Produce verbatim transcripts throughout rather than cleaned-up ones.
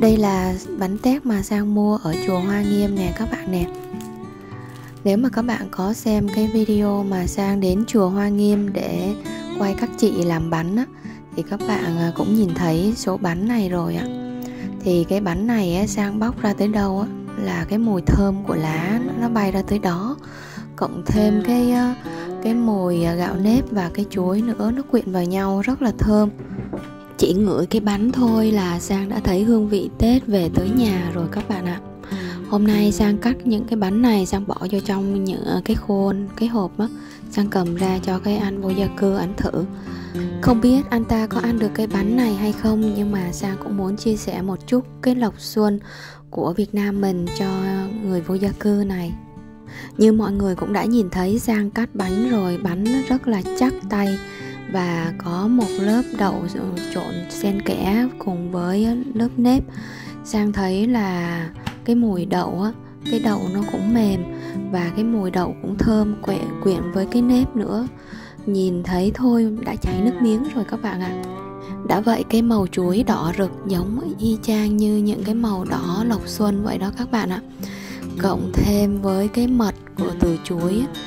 Đây là bánh tét mà Sang mua ở chùa Hoa Nghiêm nè các bạn nè. Nếu mà các bạn có xem cái video mà Sang đến chùa Hoa Nghiêm để quay các chị làm bánh á, thì các bạn cũng nhìn thấy số bánh này rồi ạ. Thì cái bánh này á, Sang bóc ra tới đâu á, là cái mùi thơm của lá nó bay ra tới đó, cộng thêm cái cái mùi gạo nếp và cái chuối nữa, nó quyện vào nhau rất là thơm. Chỉ ngửi cái bánh thôi là Sang đã thấy hương vị Tết về tới nhà rồi các bạn ạ. Hôm nay Sang cắt những cái bánh này, Sang bỏ vô trong những cái khuôn, cái hộp á, Sang cầm ra cho cái anh vô gia cư ảnh thử. Không biết anh ta có ăn được cái bánh này hay không, nhưng mà Sang cũng muốn chia sẻ một chút cái lộc xuân của Việt Nam mình cho người vô gia cư này. Như mọi người cũng đã nhìn thấy, Sang cắt bánh rồi, bánh rất là chắc tay và có một lớp đậu trộn xen kẽ cùng với lớp nếp. Sang thấy là cái mùi đậu á, cái đậu nó cũng mềm và cái mùi đậu cũng thơm, quyện, quyện với cái nếp nữa. Nhìn thấy thôi đã chảy nước miếng rồi các bạn ạ. À. Đã vậy cái màu chuối đỏ rực giống y chang như những cái màu đỏ lộc xuân vậy đó các bạn ạ. À. Cộng thêm với cái mật của từ chuối á,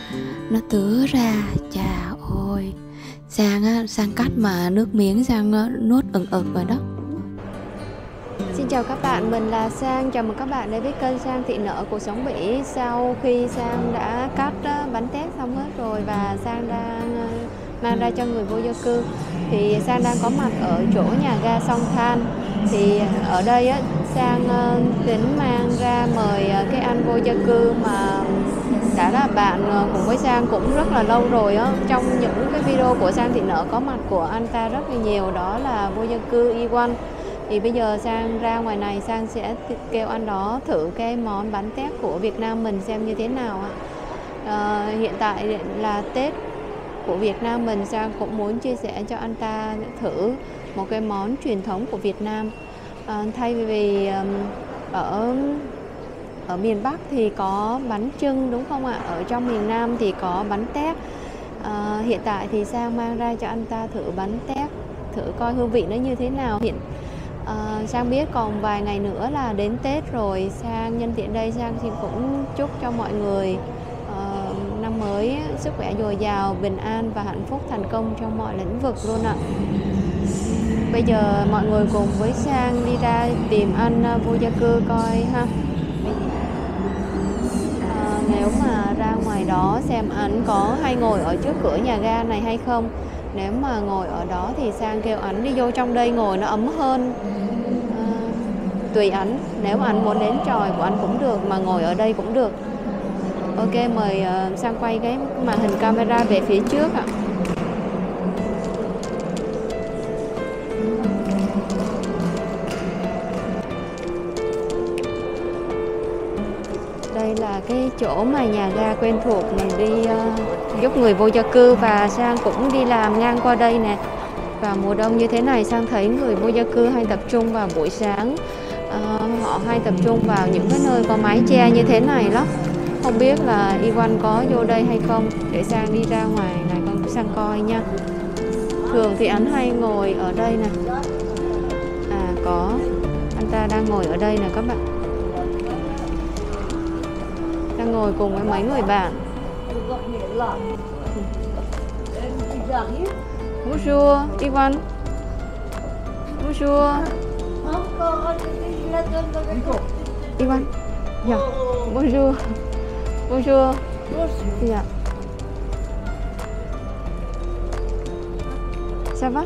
nó tứa ra, chà ôi. Sang á, Sang cắt mà nước miếng Sang nuốt ừng ực rồi đó. Xin chào các bạn, mình là Sang. Chào mừng các bạn đến với kênh Sang Thị Nở Cuộc Sống Bỉ. Sau khi Sang đã cắt bánh tét xong hết rồi và Sang đang mang ra cho người vô gia cư, thì Sang đang có mặt ở chỗ nhà ga Song Than. Thì ở đây á, Sang tính mang ra mời cái anh vô gia cư mà đã là bạn cùng với Sang cũng rất là lâu rồi á. Trong những cái video của Sang Thị Nở có mặt của anh ta rất là nhiều, đó là vô gia cư Yvan. Thì bây giờ Sang ra ngoài này, Sang sẽ kêu anh đó thử cái món bánh tét của Việt Nam mình xem như thế nào ạ. À, hiện tại là Tết của Việt Nam mình, Sang cũng muốn chia sẻ cho anh ta thử một cái món truyền thống của Việt Nam. À, thay vì ở ở miền Bắc thì có bánh chưng đúng không ạ? Ở trong miền Nam thì có bánh tét. À, hiện tại thì Sang mang ra cho anh ta thử bánh tét, thử coi hương vị nó như thế nào. Hiện À, Sang biết còn vài ngày nữa là đến Tết rồi. Sang nhân tiện đây, Sang thì cũng chúc cho mọi người uh, năm mới sức khỏe dồi dào, bình an và hạnh phúc, thành công trong mọi lĩnh vực luôn ạ. Bây giờ mọi người cùng với Sang đi ra tìm anh uh, vô gia cư coi ha. À, nếu mà ra ngoài đó xem anh có hay ngồi ở trước cửa nhà ga này hay không. Nếu mà ngồi ở đó thì Sang kêu ảnh đi vô trong đây ngồi, nó ấm hơn. À, tùy ảnh, nếu mà ảnh muốn đến tròi của ảnh cũng được, mà ngồi ở đây cũng được. Ok, mời uh, Sang quay cái màn hình camera về phía trước ạ. Đây là cái chỗ mà nhà ga quen thuộc mình đi uh, giúp người vô gia cư, và Sang cũng đi làm ngang qua đây nè. Và mùa đông như thế này, Sang thấy người vô gia cư hay tập trung vào buổi sáng. uh, Họ hay tập trung vào những cái nơi có mái che như thế này lắm. Không biết là Yvan có vô đây hay không. Để Sang đi ra ngoài này con Sang coi nha. Thường thì anh hay ngồi ở đây nè. À có, anh ta đang ngồi ở đây nè các bạn, đang ngồi cùng với mấy người bạn. Bonjour, Yvan. Bonjour. Yvan. Yeah. Bonjour. Bonjour. Yeah. Ça va?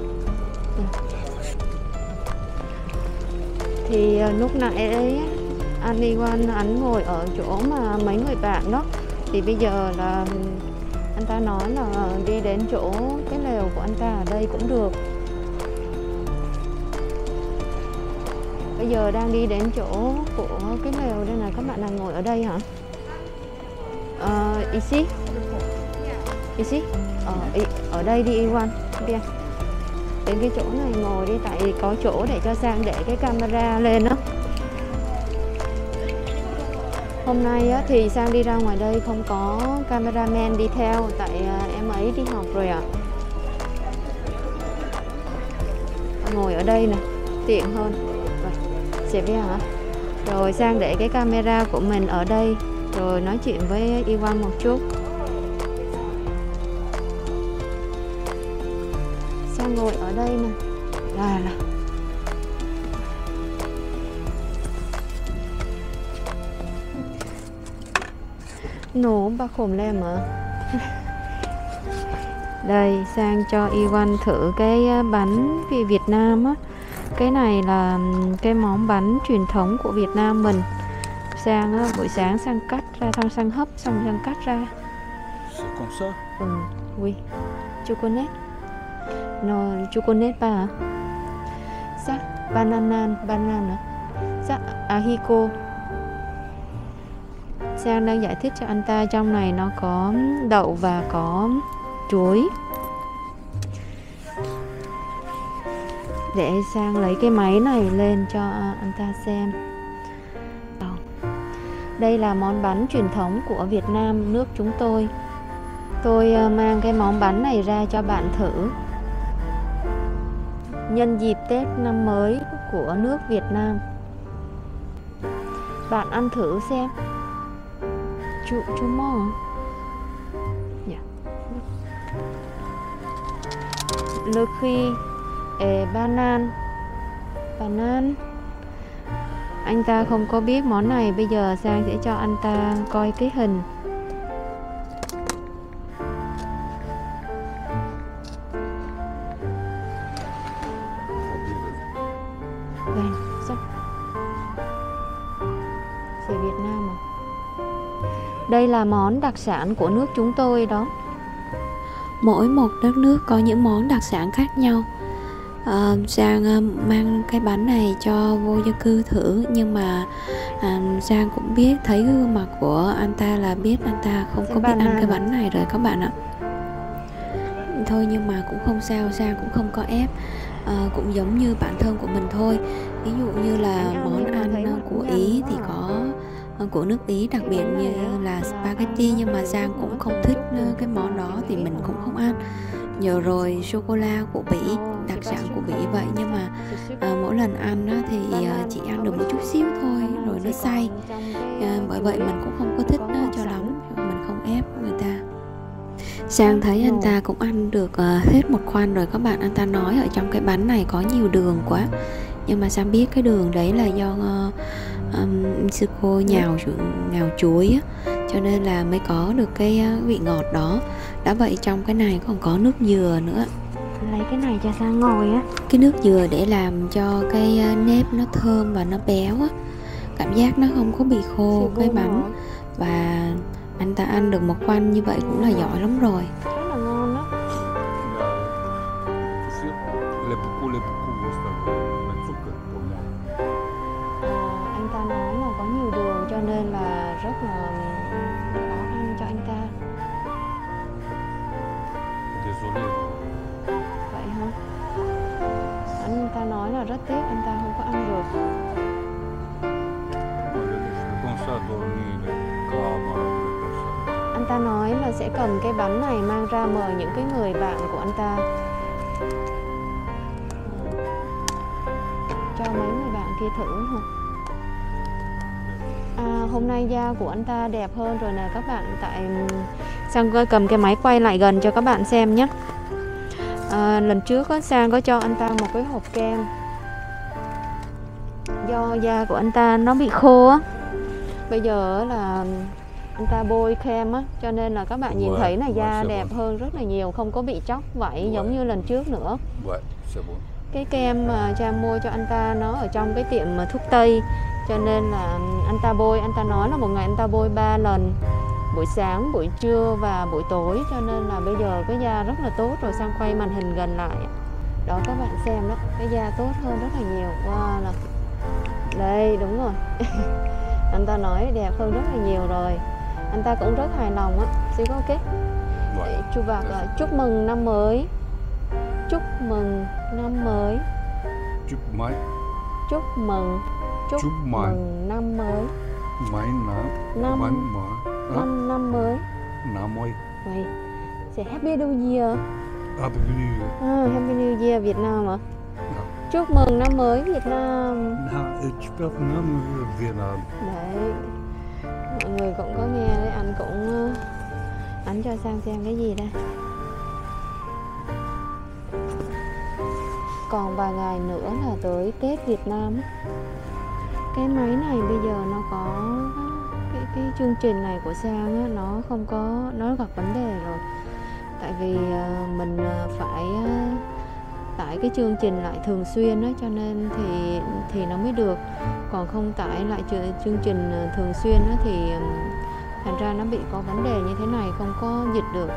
Thì lúc nãy ấy anh Yvan ảnh ngồi ở chỗ mà mấy người bạn đó, thì bây giờ là anh ta nói là đi đến chỗ cái lều của anh ta ở đây cũng được. Bây giờ đang đi đến chỗ của cái lều đây là các bạn đang ngồi ở đây hả? Ờ, ici, ici, ở ở đây đi Yvan, đi đến cái chỗ này ngồi đi, tại vì có chỗ để cho Sang để cái camera lên đó. Hôm nay á, thì Sang đi ra ngoài đây không có cameraman đi theo, tại em ấy đi học rồi ạ. À. Ngồi ở đây nè, tiện hơn. Rồi. Xẹp ra hả? Rồi Sang để cái camera của mình ở đây, rồi nói chuyện với Yvan một chút. Sang ngồi ở đây nè. Là là nổ ba khổm lên mà. Đây, Sang cho Yvan thử cái bánh Việt Nam á. Cái này là cái món bánh truyền thống của Việt Nam mình. Sang á, buổi sáng Sang cắt ra, xong Sang hấp, xong Sang cắt ra. Ừ, oui, chocolate. No, chocolate ba hả? Sa, banana, banana. Sa, ahiko. Sang đang giải thích cho anh ta trong này nó có đậu và có chuối. Để Sang lấy cái máy này lên cho anh ta xem. Đây là món bánh truyền thống của Việt Nam nước chúng tôi. Tôi mang cái món bánh này ra cho bạn thử. Nhân dịp Tết năm mới của nước Việt Nam, bạn ăn thử xem. Chú, chú mong yeah. Le khi eh, banan. Banan. Anh ta không có biết món này. Bây giờ Sang sẽ cho anh ta coi cái hình. Đây, sao? Về Việt Nam à? Đây là món đặc sản của nước chúng tôi đó. Mỗi một đất nước có những món đặc sản khác nhau. À, Sang mang cái bánh này cho vô gia cư thử. Nhưng mà à, Sang cũng biết, thấy gương mặt của anh ta là biết anh ta không có biết ăn cái bánh này rồi các bạn ạ. Thôi nhưng mà cũng không sao, Sang cũng không có ép. À, cũng giống như bản thân của mình thôi. Ví dụ như là món ăn của Ý thì có của nước Ý, đặc biệt như là spaghetti, nhưng mà Sang cũng không thích cái món đó thì mình cũng không ăn. Giờ rồi sô-cô-la của Bỉ, đặc sản của Bỉ vậy, nhưng mà à, mỗi lần ăn á, thì chỉ ăn được một chút xíu thôi rồi nó say. À, bởi vậy mình cũng không có thích cho lắm, mình không ép người ta. Sang thấy anh ta cũng ăn được hết một khoanh rồi các bạn. Anh ta nói ở trong cái bánh này có nhiều đường quá, nhưng mà Sang biết cái đường đấy là do um, sư cô nhào, nhào chuối á, cho nên là mới có được cái vị ngọt đó. Đã vậy trong cái này còn có nước dừa nữa. Lấy cái này cho Sang ngồi á. Cái nước dừa để làm cho cái nếp nó thơm và nó béo á, cảm giác nó không có bị khô cái bánh. Và anh ta ăn được một khoanh như vậy cũng là giỏi lắm rồi. Rất là ngon đó. Anh ta nói là có nhiều đường cho nên là rất là khó ăn cho anh ta. Vậy hả? Anh ta nói là rất tiếc anh ta không có ăn được. Anh ta nói là sẽ cầm cái bánh này mang ra mời những cái người bạn của anh ta. Cho mấy người bạn kia thử hả? À, hôm nay da của anh ta đẹp hơn rồi nè các bạn. Tại Sang cầm cái máy quay lại gần cho các bạn xem nhé. À, lần trước đó, Sang có cho anh ta một cái hộp kem. Do da của anh ta nó bị khô á, bây giờ là anh ta bôi kem á, cho nên là các bạn nhìn ouais, thấy là da ouais, đẹp bon. Hơn rất là nhiều, không có bị chóc vảy ouais. Giống như lần trước nữa. Ouais, bon. Cái kem mà cha mua cho anh ta nó ở trong cái tiệm thuốc tây, cho nên là anh ta bôi, anh ta nói là một ngày anh ta bôi ba lần, buổi sáng, buổi trưa và buổi tối, cho nên là bây giờ cái da rất là tốt rồi. Sang quay màn hình gần lại đó các bạn xem đó, cái da tốt hơn rất là nhiều. Wow, là... đây đúng rồi. Anh ta nói đẹp hơn rất là nhiều rồi. Anh ta cũng rất hài lòng á. Xin có kết. Chú Bạc là chúc mừng năm mới. Chúc mừng năm mới. Chúc mấy? Chúc mừng. Chúc, chúc mừng năm mới. Mấy năm? Năm mới. Năm năm mới. Năm mới. Vậy. Sẽ happy new year. Happy new year. À, happy new year Việt Nam hả? Chúc mừng năm mới Việt Nam. Đấy, chúc năm mới Việt Nam. Đấy, mọi người cũng có nghe đấy, anh cũng anh cho Sang xem cái gì đây. Còn vài ngày nữa là tới Tết Việt Nam. Cái máy này bây giờ nó có cái, cái chương trình này của Sang ấy, nó không có, nó gặp vấn đề rồi. Tại vì mình phải tải cái chương trình lại thường xuyên đó, cho nên thì thì nó mới được. Còn không tải lại chương trình thường xuyên đó, thì thành ra nó bị có vấn đề như thế này, không có dịch được.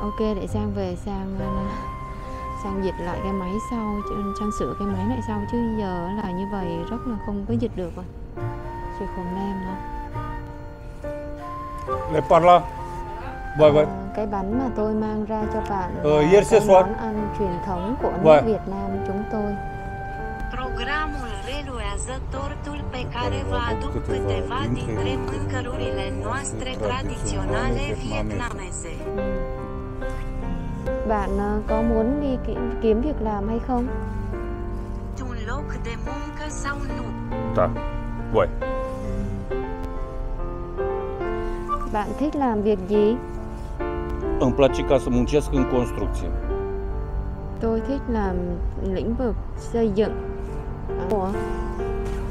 Ok, để Sang về Sang Sang dịch lại cái máy sau, Sang sửa cái máy lại sau, chứ giờ là như vậy rất là không có dịch được rồi. Chỉ khổ em thôi. Lấy bánh là vậy vậy. Cái bánh mà tôi mang ra cho bạn ờ, là yes, cái yes, món ăn truyền thống của nước vậy. Việt Nam chúng tôi. Programul reluează tortul pe care vă aduc câteva dintre mâncărurile noastre tradiționale vietnameze. Bạn có muốn đi kiếm việc làm hay không? Un loc de muncă sau nu? Da. Voi. Bạn thích làm việc gì? Îmi place ca să muncesc în construcție. Tôi thích làm lĩnh vực xây dựng. Ủa?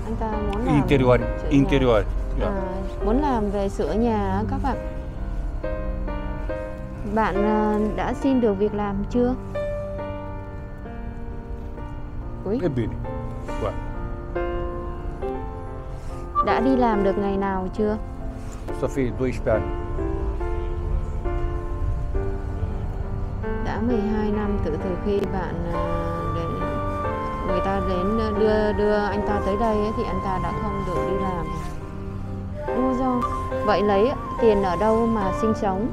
Anh ta muốn làm interior, interior. Yeah. À, muốn làm về sửa nhà các bạn. Bạn đã xin được việc làm chưa? Ui. Đã đi làm được ngày nào chưa? Đã mười hai năm từ từ khi bạn đến, người ta đến đưa đưa anh ta tới đây ấy, thì anh ta đã không được đi làm. Đúng rồi. Vậy lấy tiền ở đâu mà sinh sống?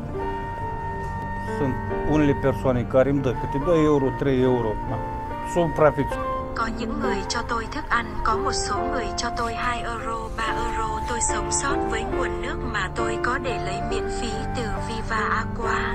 Sunt unele persoane care îmi dă câte doi euro, trei euro. Sunt practici. Có những người cho tôi thức ăn, có một số người cho tôi hai euro, ba euro. Tôi sống sót với nguồn nước mà tôi có để lấy miễn phí từ Viva Aqua.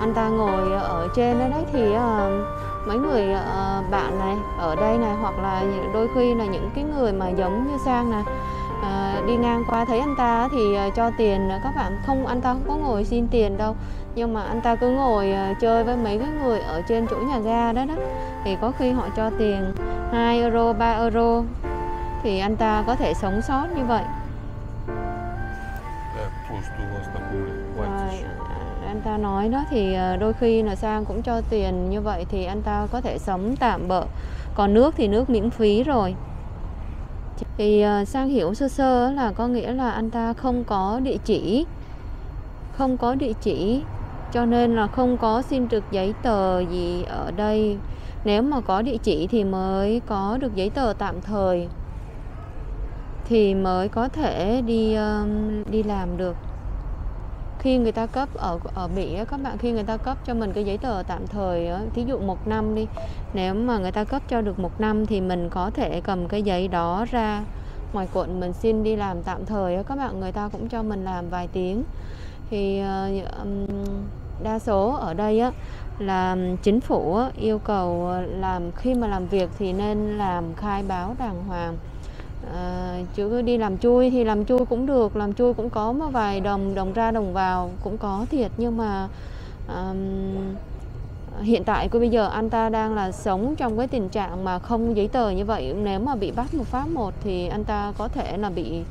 Anh ta ngồi ở trên đấy, đấy thì uh, mấy người uh, bạn này ở đây này, hoặc là đôi khi là những cái người mà giống như Sang này uh, đi ngang qua thấy anh ta thì uh, cho tiền các bạn. Không, anh ta không có ngồi xin tiền đâu, nhưng mà anh ta cứ ngồi chơi với mấy cái người ở trên chỗ nhà ga đó đó, thì có khi họ cho tiền hai euro, ba euro thì anh ta có thể sống sót như vậy. Rồi, anh ta nói đó, thì đôi khi là Sang cũng cho tiền như vậy thì anh ta có thể sống tạm bợ. Còn nước thì nước miễn phí rồi. Thì Sang hiểu sơ sơ là có nghĩa là anh ta không có địa chỉ, không có địa chỉ, cho nên là không có xin được giấy tờ gì ở đây. Nếu mà có địa chỉ thì mới có được giấy tờ tạm thời, thì mới có thể đi đi làm được. Khi người ta cấp ở ở Bỉ các bạn, khi người ta cấp cho mình cái giấy tờ tạm thời, thí dụ một năm đi, nếu mà người ta cấp cho được một năm thì mình có thể cầm cái giấy đó ra ngoài quận mình xin đi làm tạm thời các bạn. Người ta cũng cho mình làm vài tiếng. Thì đa số ở đây á, là chính phủ yêu cầu làm, khi mà làm việc thì nên làm khai báo đàng hoàng. À, chứ đi làm chui thì làm chui cũng được, làm chui cũng có một vài đồng, đồng ra đồng vào cũng có thiệt. Nhưng mà à, hiện tại bây giờ anh ta đang là sống trong cái tình trạng mà không giấy tờ như vậy. Nếu mà bị bắt một phát một thì anh ta có thể là bị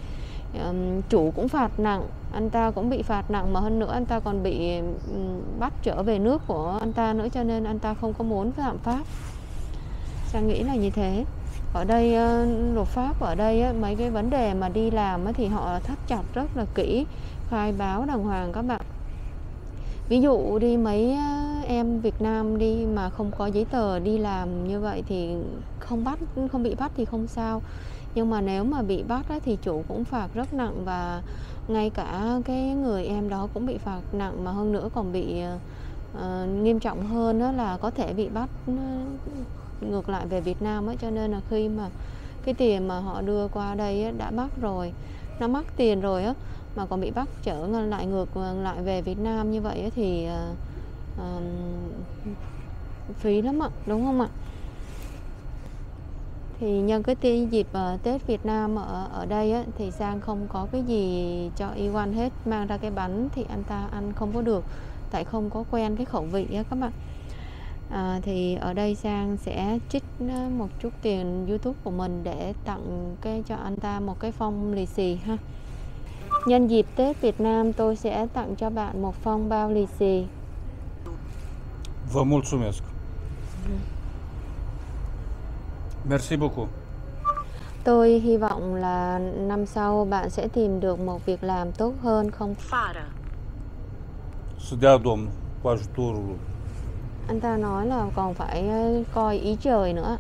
um, chủ cũng phạt nặng. Anh ta cũng bị phạt nặng, mà hơn nữa anh ta còn bị bắt trở về nước của anh ta nữa, cho nên anh ta không có muốn phạm pháp. Sang nghĩ là như thế. Ở đây luật pháp ở đây mấy cái vấn đề mà đi làm thì họ thắt chặt rất là kỹ, khai báo đàng hoàng các bạn. Ví dụ đi mấy em Việt Nam đi mà không có giấy tờ đi làm như vậy thì không bắt, không bị bắt thì không sao. Nhưng mà nếu mà bị bắt ấy, thì chủ cũng phạt rất nặng, và ngay cả cái người em đó cũng bị phạt nặng, mà hơn nữa còn bị uh, nghiêm trọng hơn đó là có thể bị bắt ngược lại về Việt Nam ấy. Cho nên là khi mà cái tiền mà họ đưa qua đây ấy, đã bắt rồi, nó mắc tiền rồi á, mà còn bị bắt trở lại ngược lại về Việt Nam như vậy ấy, thì uh, phí lắm ạ, đúng không ạ? Thì nhân cái tiên dịp uh, Tết Việt Nam ở, ở đây á, thì Sang không có cái gì cho Yvan hết. Mang ra cái bánh thì anh ta ăn không có được, tại không có quen cái khẩu vị á các bạn. À, thì ở đây Sang sẽ trích một chút tiền YouTube của mình để tặng cái cho anh ta một cái phong lì xì ha. Nhân dịp Tết Việt Nam tôi sẽ tặng cho bạn một phong bao lì xì. Vă mulțumesc. Merci beaucoup. Tôi hy vọng là năm sau bạn sẽ tìm được một việc làm tốt hơn không? Să dea Domnul cu ajutorul lui. Anh ta nói là còn phải coi ý trời nữa.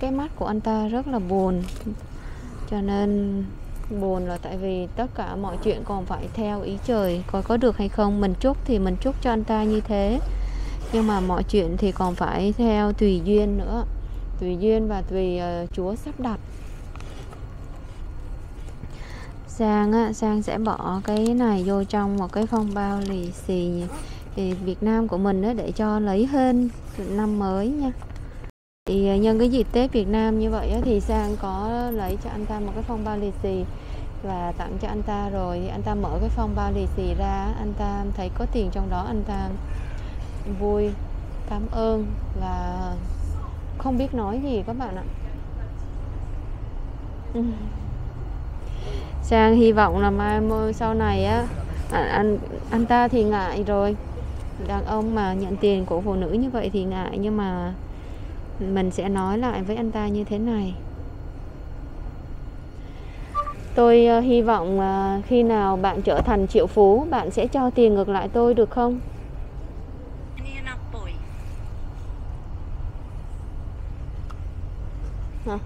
Cái mắt của anh ta rất là buồn, cho nên buồn là tại vì tất cả mọi chuyện còn phải theo ý trời, coi có được hay không. Mình chúc thì mình chúc cho anh ta như thế, nhưng mà mọi chuyện thì còn phải theo tùy duyên nữa, tùy duyên và tùy uh, Chúa sắp đặt. Sang á, Sang sẽ bỏ cái này vô trong một cái phong bao lì xì thì Việt Nam của mình đó, để cho lấy hên năm mới nha. Thì nhân cái dịp Tết Việt Nam như vậy á, thì Sang có lấy cho anh ta một cái phong bao lì xì và tặng cho anh ta rồi. Thì anh ta mở cái phong bao lì xì ra, anh ta thấy có tiền trong đó, anh ta vui, cảm ơn và không biết nói gì các bạn ạ. Uhm. Sang hy vọng là mai sau này á, anh, anh ta thì ngại rồi, đàn ông mà nhận tiền của phụ nữ như vậy thì ngại, nhưng mà mình sẽ nói lại với anh ta như thế này. Tôi uh, hy vọng uh, khi nào bạn trở thành triệu phú, bạn sẽ cho tiền ngược lại tôi được không? Hả?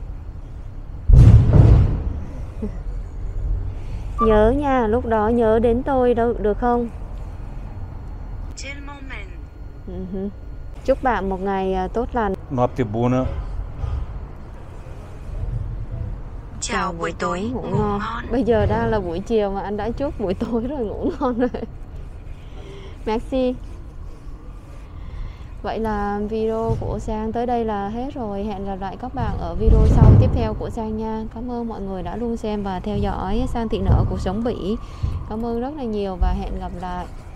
Nhớ nha, lúc đó nhớ đến tôi đâu được không? Uh-huh. Chúc bạn một ngày tốt lành. Noapte bună. Chào buổi tối, ngủ ngon. Bây giờ đã là buổi chiều mà anh đã chúc buổi tối rồi, ngủ ngon rồi. Merci. Vậy là video của Sang tới đây là hết rồi. Hẹn gặp lại các bạn ở video sau tiếp theo của Sang nha. Cảm ơn mọi người đã luôn xem và theo dõi Sang Thị Nở Cuộc Sống Bỉ. Cảm ơn rất là nhiều và hẹn gặp lại.